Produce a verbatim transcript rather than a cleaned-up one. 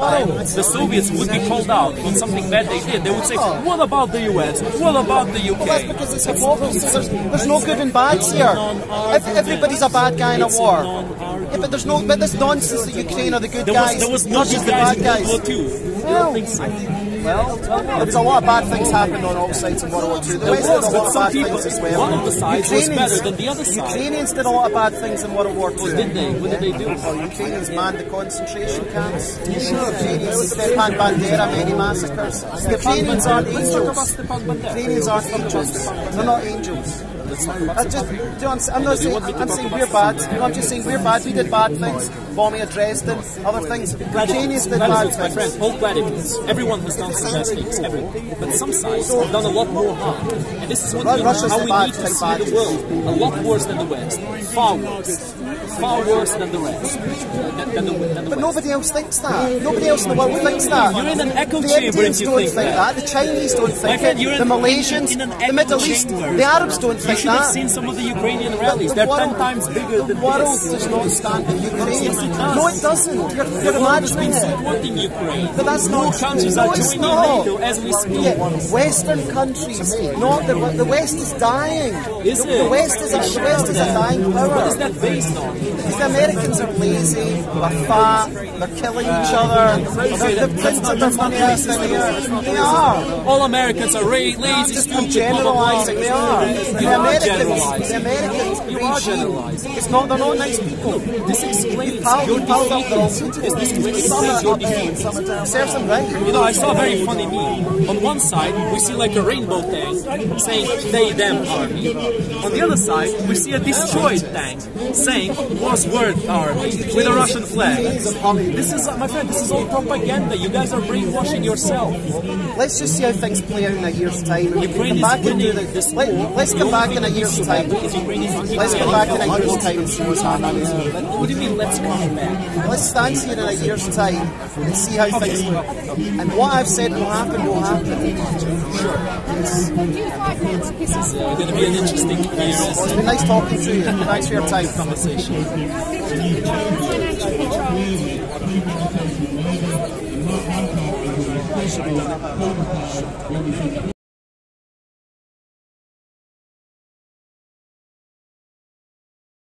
the Soviets would be called out on something bad they did, they would say, what about the U S? What about the U K? Well, that's because it's a war. There's, there's no good and bad here. Everybody's a bad guy in a war. Yeah, but there's no, but this nonsense that Ukraine are the good guys, there was not just the bad guys. Well, well, it's a lot of bad things happened on all sides in World War Two. There was, but some people, one of the sides was better than the other side. Ukrainians did a lot of bad things in World War Two. Did they? What did they do? Ukrainians manned the concentration camps. Ukrainians, Stepan Bandera, many massacres. Ukrainians aren't angels. Ukrainians aren't angels. They're not angels. I just, I'm not saying, I'm saying we're bad, I'm just saying we're bad, we did bad things, bombing at Dresden, other things, Ukrainians did bad things. My friend, all radicals, everyone has done some bad things, everyone, but some sides have done a lot more harm, and this is what we, how we need to see the world, a lot worse than the West, far worse, far worse than the rest, than, than the, than the but West. Nobody else thinks that, nobody else in the world thinks that. You're in an echo chamber if you don't think that. that, the Chinese don't think friend, it, the Malaysians, in, in the Middle East, chamber. The Arabs don't think that. You should have seen some of the Ukrainian rallies. They're ten times bigger than this. The world does not stand for Ukraine. No, it doesn't. You're, you're imagining it. Supporting Ukraine. But that's not true. Countries are joining NATO as we speak. Yeah, Western countries. Not the, the West is dying. Is the, it? The West is, a, the West is a dying power. What is that based on? Because the Americans are lazy, they're fat, they're killing each other. They're printing their money out there. They are. All Americans are lazy, stupid, generalizing. They are. Americans, the Americans, regime, it's not, they're not nice people. No, this explains you pal, your defeat. This explains your defeat. Serves them right. You know, I saw a very funny meme. On one side, we see like a rainbow tank saying, they, them, army. On the other side, we see a destroyed tank saying, was worth army, with a Russian flag. This is, my friend, this is all propaganda. You guys are brainwashing yourself. Let's just see how things play out in a year's time. Ukraine is winning this war. Let's come back in a year's time. Let's go back in a year's time and see what's happening. What do you mean, let's come back? Let's stand here in a year's time and see how okay. things look. And what I've said will happen, will happen. Sure. Yes. It's uh, going to be an interesting year. Well, it's been nice talking to you. Thanks for your time. Conversation.